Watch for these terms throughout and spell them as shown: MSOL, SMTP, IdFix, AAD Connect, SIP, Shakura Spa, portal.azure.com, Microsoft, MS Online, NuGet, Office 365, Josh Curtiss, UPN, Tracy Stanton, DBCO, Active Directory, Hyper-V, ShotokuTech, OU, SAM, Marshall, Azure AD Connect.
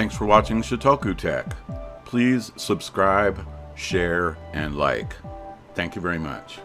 Thanks for watching ShotokuTech. Please subscribe, share, and like. Thank you very much.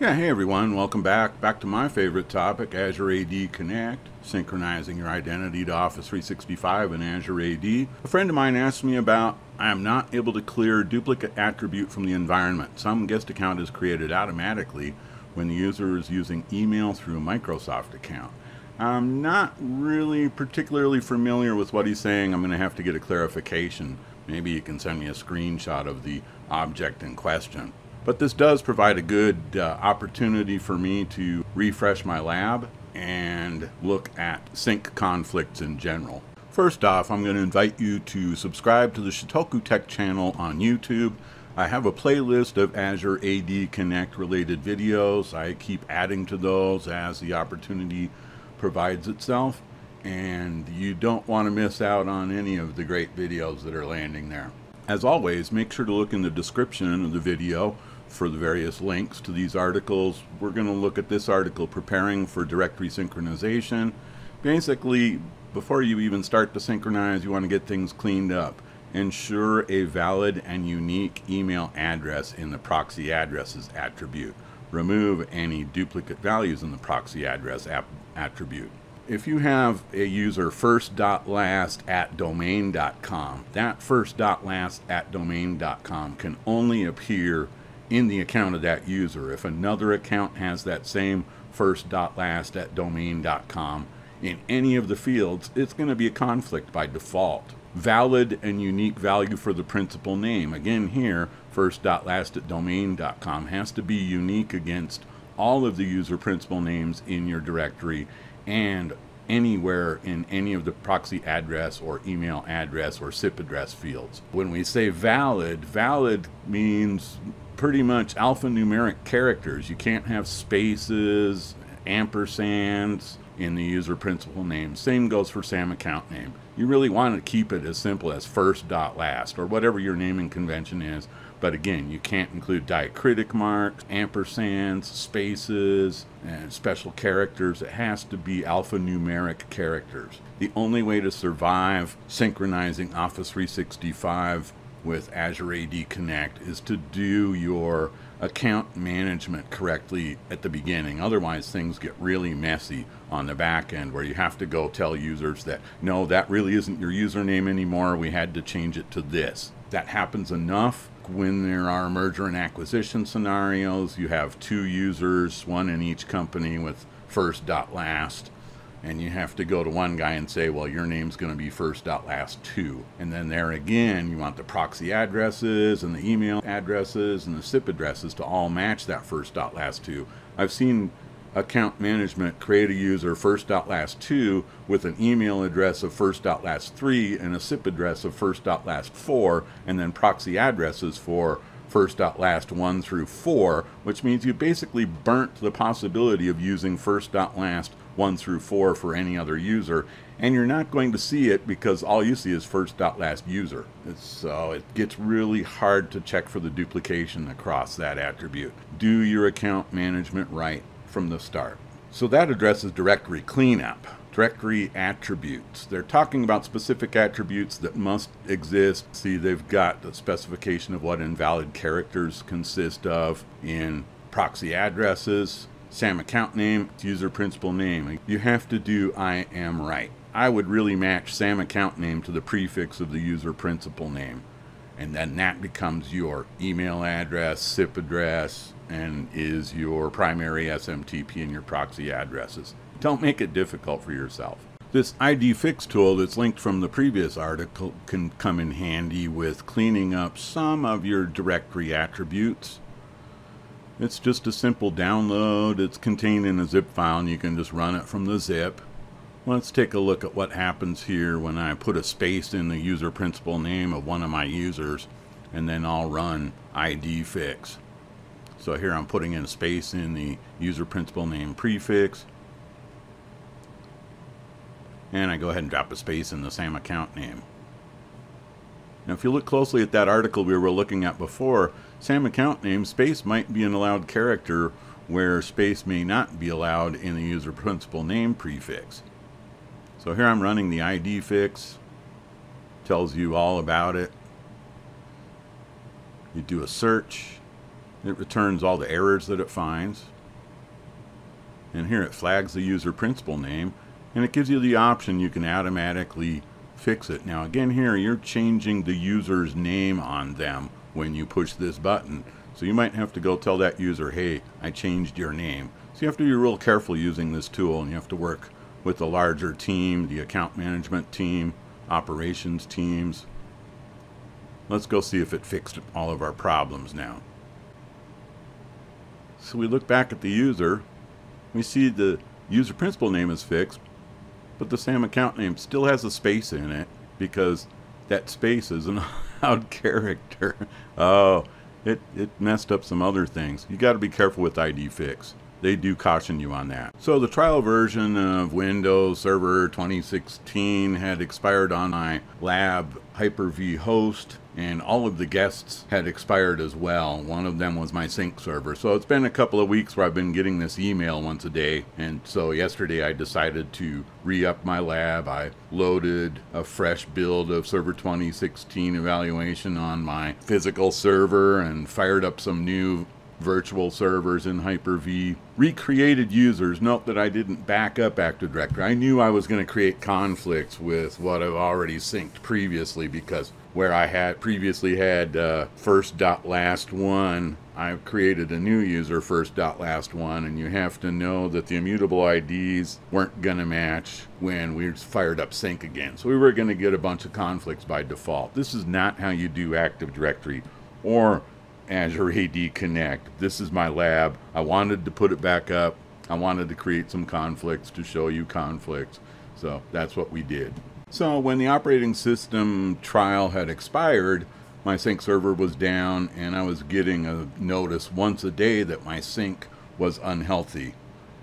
Yeah, hey everyone, welcome back to my favorite topic, Azure AD Connect, synchronizing your identity to Office 365 and Azure AD. A friend of mine asked me about, I am not able to clear duplicate attribute from the environment. Some guest account is created automatically when the user is using email through a Microsoft account. I'm not really particularly familiar with what he's saying. I'm going to have to get a clarification. Maybe you can send me a screenshot of the object in question. But this does provide a good opportunity for me to refresh my lab and look at sync conflicts in general. First off, I'm going to invite you to subscribe to the ShotokuTech channel on YouTube. I have a playlist of Azure AD Connect related videos. I keep adding to those as the opportunity provides itself, and you don't want to miss out on any of the great videos that are landing there. As always, make sure to look in the description of the video for the various links to these articles. We're going to look at this article, Preparing for Directory Synchronization. Basically, before you even start to synchronize, you want to get things cleaned up. Ensure a valid and unique email address in the proxy addresses attribute. Remove any duplicate values in the proxy address attribute. If you have a user first.last@domain.com, that first.last@domain.com can only appear in the account of that user. If another account has that same first.last@domain.com in any of the fields, it's going to be a conflict by default. Valid and unique value for the principal name. Again here, first.last@domain.com has to be unique against all of the user principal names in your directory and anywhere in any of the proxy address or email address or SIP address fields. When we say valid, valid means pretty much alphanumeric characters. You can't have spaces, ampersands in the user principal name. Same goes for SAM account name. You really want to keep it as simple as first.last or whatever your naming convention is. But again, you can't include diacritic marks, ampersands, spaces, and special characters. It has to be alphanumeric characters. The only way to survive synchronizing Office 365 with Azure AD Connect is to do your account management correctly at the beginning. Otherwise, things get really messy on the back end where you have to go tell users that, no, that really isn't your username anymore. We had to change it to this. That happens enough when there are merger and acquisition scenarios. You have two users, one in each company with first.last, and you have to go to one guy and say, well, your name's going to be first.last2. And then there again, you want the proxy addresses and the email addresses and the SIP addresses to all match that first.last2. I've seen account management create a user first.last2 with an email address of first.last3 and a SIP address of first.last4, and then proxy addresses for first.last1 through 4, which means you basically burnt the possibility of using first.last1 through 4 for any other user, and you're not going to see it because all you see is first.last user. So it gets really hard to check for the duplication across that attribute. Do your account management right from the start. So that addresses directory cleanup, directory attributes. They're talking about specific attributes that must exist. See, they've got the specification of what invalid characters consist of in proxy addresses, SAM account name, user principal name. You have to do I am right. I would really match SAM account name to the prefix of the user principal name. And then that becomes your email address, SIP address, and is your primary SMTP and your proxy addresses. Don't make it difficult for yourself. This IdFix tool that's linked from the previous article can come in handy with cleaning up some of your directory attributes. It's just a simple download. It's contained in a zip file and you can just run it from the zip. Let's take a look at what happens here when I put a space in the user principal name of one of my users, and then I'll run IdFix. So here I'm putting in a space in the user principal name prefix, and I go ahead and drop a space in the SAM account name. Now if you look closely at that article we were looking at before, SAM account name space might be an allowed character where space may not be allowed in the user principal name prefix. So here I'm running the ID fix, tells you all about it. You do a search, it returns all the errors that it finds. And here it flags the user principal name, and it gives you the option you can automatically fix it. Now again here, you're changing the user's name on them when you push this button. So you might have to go tell that user, hey, I changed your name. So you have to be real careful using this tool, and you have to work with the larger team, the account management team, operations teams. Let's go see if it fixed all of our problems now. So we look back at the user. We see the user principal name is fixed, but the SAM account name still has a space in it because that space is an allowed character. Oh. It messed up some other things. You got to be careful with IDFix. They do caution you on that. So the trial version of Windows Server 2016 had expired on my lab Hyper-V host, and all of the guests had expired as well. One of them was my sync server. So it's been a couple of weeks where I've been getting this email once a day, and so yesterday I decided to re-up my lab. I loaded a fresh build of Server 2016 evaluation on my physical server and fired up some new virtual servers in Hyper-V, recreated users. Note that I didn't back up Active Directory. I knew I was going to create conflicts with what I've already synced previously, because where I had previously had first.last1, I've created a new user, first.last1, and you have to know that the immutable IDs weren't going to match when we fired up sync again. So we were going to get a bunch of conflicts by default. This is not how you do Active Directory or Azure AD Connect. This is my lab. I wanted to put it back up. I wanted to create some conflicts to show you conflicts. So that's what we did. So when the operating system trial had expired, my sync server was down, and I was getting a notice once a day that my sync was unhealthy.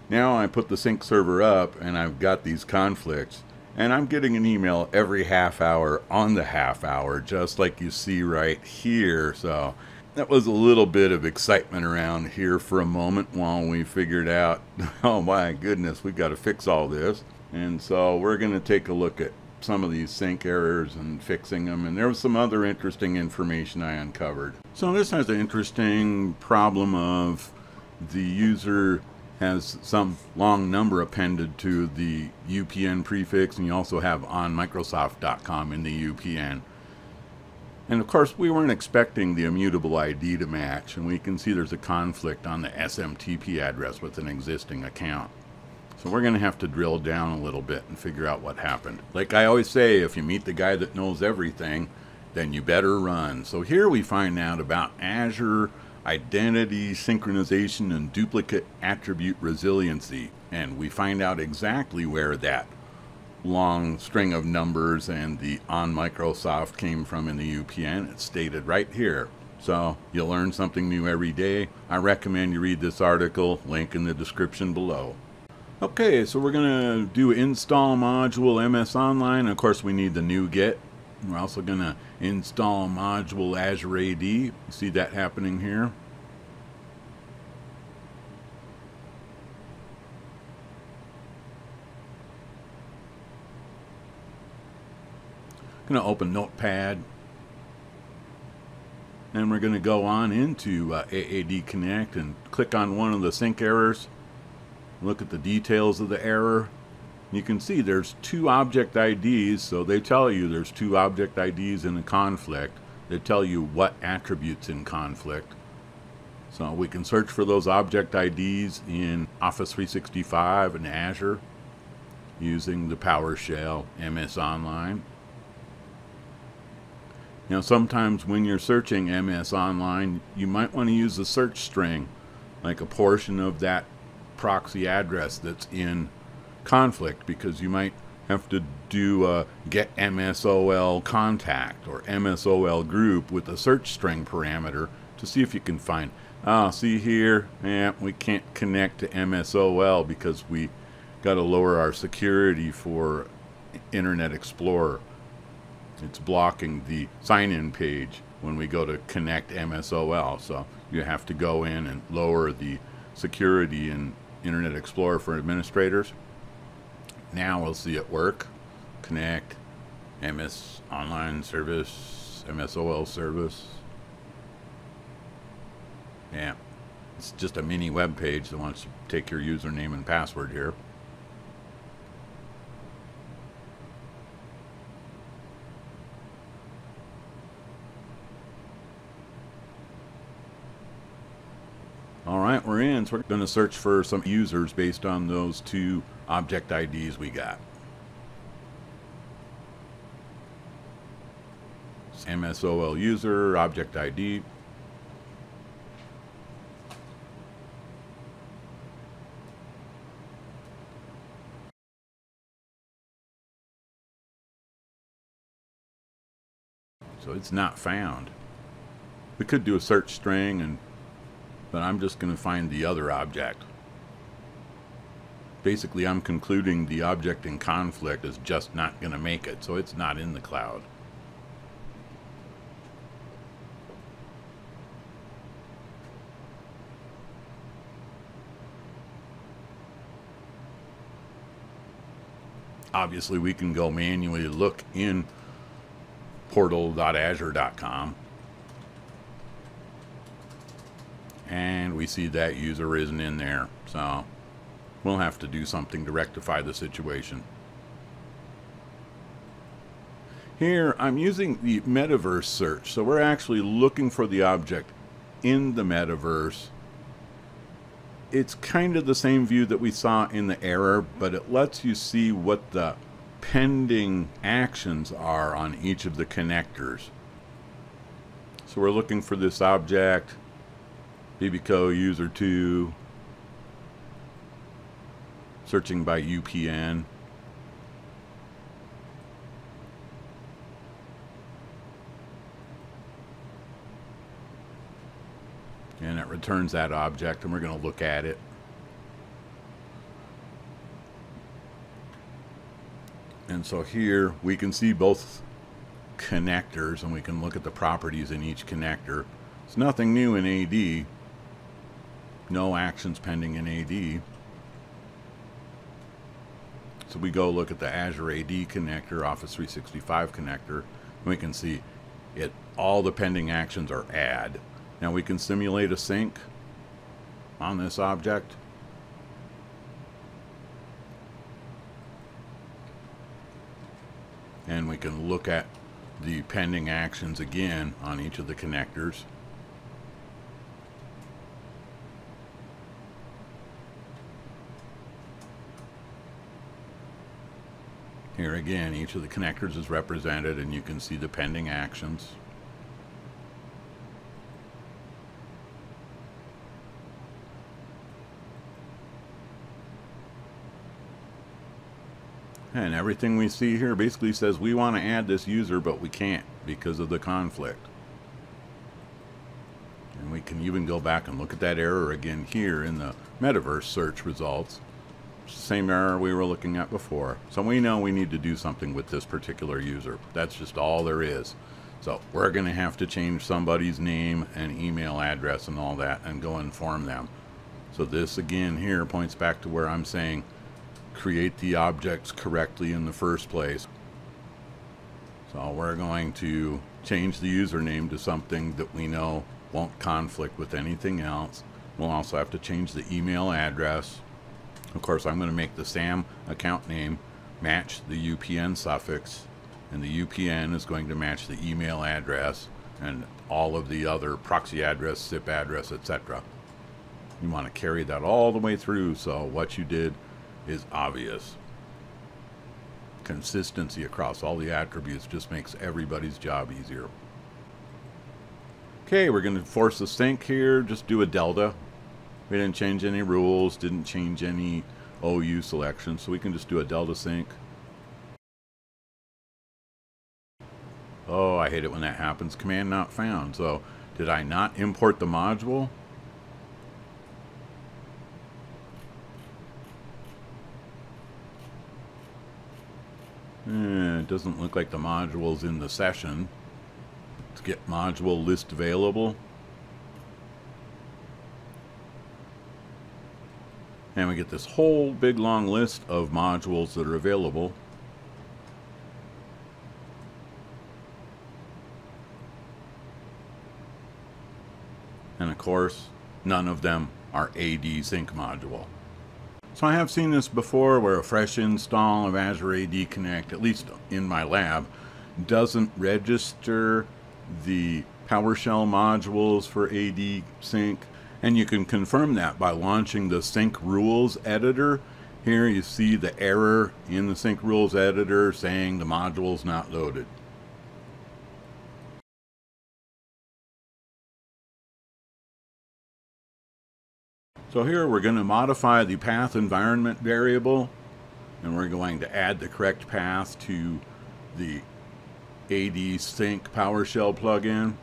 Now I put the sync server up and I've got these conflicts, and I'm getting an email every half hour on the half hour, just like you see right here. So that was a little bit of excitement around here for a moment while we figured out, oh my goodness, we've got to fix all this. And so we're going to take a look at some of these sync errors and fixing them. And there was some other interesting information I uncovered. So this has an interesting problem of the user has some long number appended to the UPN prefix, and you also have on Microsoft.com in the UPN. And of course, we weren't expecting the immutable ID to match, and we can see there's a conflict on the SMTP address with an existing account. So we're going to have to drill down a little bit and figure out what happened. Like I always say, if you meet the guy that knows everything, then you better run. So here we find out about Azure Identity Synchronization and Duplicate Attribute Resiliency, and we find out exactly where that long string of numbers and the on Microsoft came from in the UPN. It's stated right here. So you'll learn something new every day. I recommend you read this article, link in the description below. Okay, so we're gonna do install module MS Online. Of course, we need the NuGet. We're also gonna install module Azure AD. You see that happening here. Going to open Notepad, and we're going to go on into AAD Connect and click on one of the sync errors. Look at the details of the error. You can see there's two object IDs, so they tell you there's two object IDs in a conflict. They tell you what attributes in conflict. So we can search for those object IDs in Office 365 and Azure using the PowerShell MS Online. Now, sometimes when you're searching MS Online, you might want to use the search string, like a portion of that proxy address that's in conflict, because you might have to do a get MSOL contact or MSOL group with a search string parameter to see if you can find, ah, see here, we can't connect to MSOL because we got to lower our security for Internet Explorer. It's blocking the sign-in page when we go to connect MSOL, so you have to go in and lower the security in Internet Explorer for administrators. Now we'll see it work. Connect, MS Online service, MSOL service. Yeah, it's just a mini web page that wants to take your username and password here. Alright, we're in. So we're going to search for some users based on those two object IDs we got. MSOL user, object ID. So it's not found. We could do a search string and but I'm just going to find the other object. Basically, I'm concluding the object in conflict is just not going to make it, so it's not in the cloud. Obviously, we can go manually look in portal.azure.com. And we see that user isn't in there, so we'll have to do something to rectify the situation. Here I'm using the metaverse search, so we're actually looking for the object in the metaverse. It's kind of the same view that we saw in the error, but it lets you see what the pending actions are on each of the connectors. So we're looking for this object. DBCO user 2, searching by UPN. And it returns that object, and we're going to look at it. And so here we can see both connectors, and we can look at the properties in each connector. It's nothing new in AD. No actions pending in AD. So we go look at the Azure AD connector, Office 365 connector, and we can see it. All the pending actions are add. Now we can simulate a sync on this object. And we can look at the pending actions again on each of the connectors. Here again, each of the connectors is represented and you can see the pending actions. And everything we see here basically says we want to add this user, but we can't because of the conflict. And we can even go back and look at that error again here in the metaverse search results. Same error we were looking at before. So we know we need to do something with this particular user. That's just all there is. So we're going to have to change somebody's name and email address and all that and go inform them. So this again here points back to where I'm saying create the objects correctly in the first place. So we're going to change the username to something that we know won't conflict with anything else. We'll also have to change the email address. Of course, I'm going to make the SAM account name match the UPN suffix, and the UPN is going to match the email address and all of the other proxy address, SIP address, etc. You want to carry that all the way through, so what you did is obvious. Consistency across all the attributes just makes everybody's job easier. Okay, we're going to force a sync here. Just do a delta. We didn't change any rules, didn't change any OU selection, so we can just do a delta sync. Oh, I hate it when that happens. Command not found. So did I not import the module? It doesn't look like the module's in the session. Let's get module list available. and we get this whole big long list of modules that are available. And of course, none of them are AD Sync module. So I have seen this before where a fresh install of Azure AD Connect, at least in my lab, doesn't register the PowerShell modules for AD Sync. And you can confirm that by launching the Sync Rules Editor. Here you see the error in the Sync Rules Editor saying the module's not loaded. So here we're going to modify the path environment variable, and we're going to add the correct path to the AD Sync PowerShell plugin.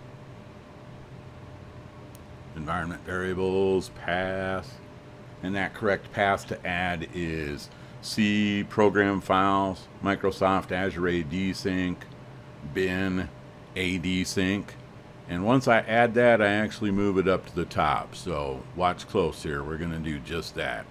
Environment variables, path, and that correct path to add is C, program files, Microsoft Azure AD Sync, bin, AD Sync. And once I add that, I actually move it up to the top. So watch close here. We're going to do just that.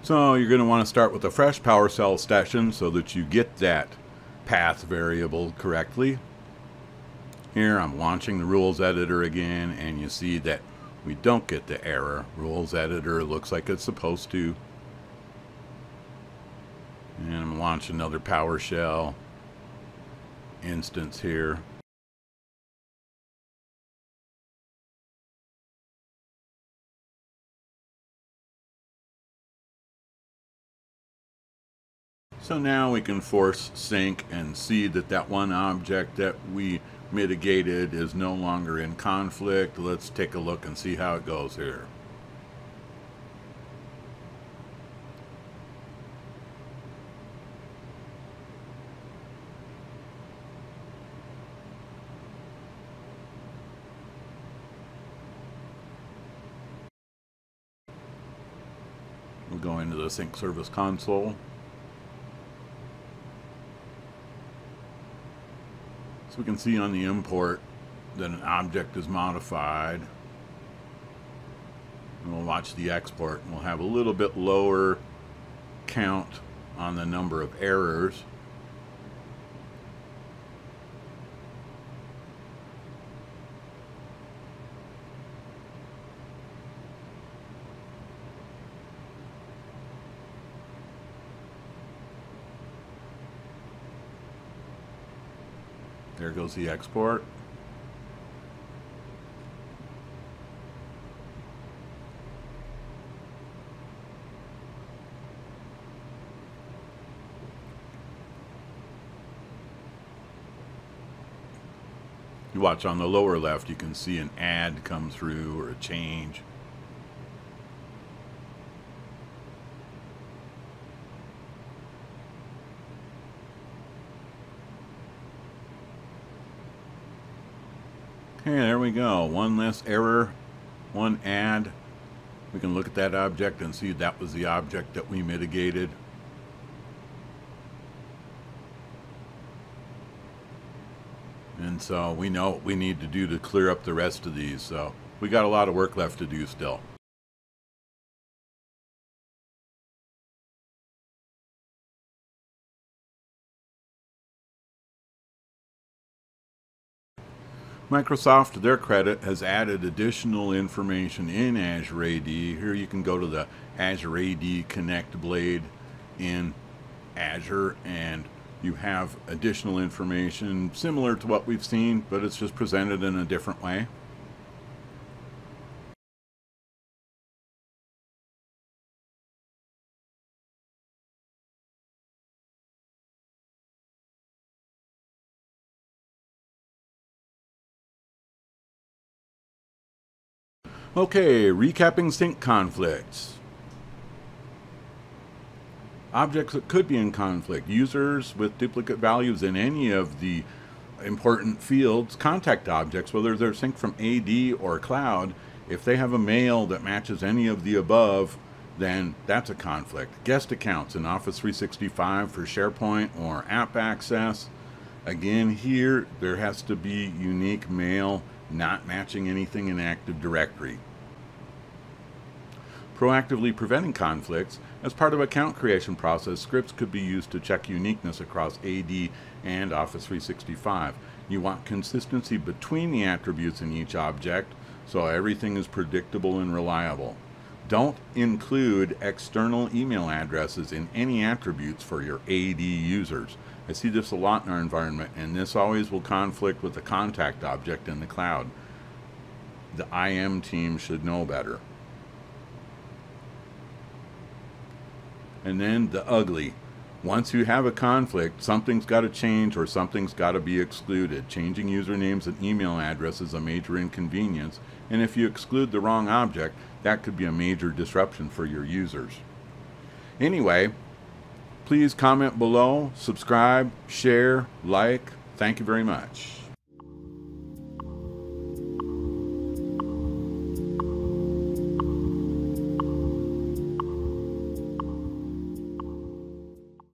So you're going to want to start with a fresh PowerShell session so that you get that path variable correctly. Here I'm launching the rules editor again, and you see that we don't get the error. Rules editor looks like it's supposed to. And I'm launching another PowerShell instance here. So now we can force sync and see that that one object that we mitigated is no longer in conflict. Let's take a look and see how it goes here. We'll go into the Sync Service Console. We can see on the import that an object is modified, and we'll watch the export, and we'll have a little bit lower count on the number of errors. There goes the export. You watch on the lower left, you can see an add come through or a change. Okay, there we go. One less error, one add. We can look at that object and see that was the object that we mitigated. And so we know what we need to do to clear up the rest of these. So we got a lot of work left to do still. Microsoft, to their credit, has added additional information in Azure AD. Here you can go to the Azure AD Connect blade in Azure, and you have additional information similar to what we've seen, but it's just presented in a different way. Okay, recapping sync conflicts. Objects that could be in conflict. Users with duplicate values in any of the important fields, contact objects, whether they're synced from AD or cloud, if they have a mail that matches any of the above, then that's a conflict. Guest accounts in Office 365 for SharePoint or app access. Again, here there has to be unique mail not matching anything in Active Directory. Proactively preventing conflicts. As part of account creation process, scripts could be used to check uniqueness across AD and Office 365. You want consistency between the attributes in each object so everything is predictable and reliable. Don't include external email addresses in any attributes for your AD users. I see this a lot in our environment, and this always will conflict with the contact object in the cloud. The IM team should know better. And then the ugly. Once you have a conflict, something's got to change or something's got to be excluded. Changing usernames and email addresses is a major inconvenience, and if you exclude the wrong object, that could be a major disruption for your users. Anyway, please comment below, subscribe, share, like. Thank you very much.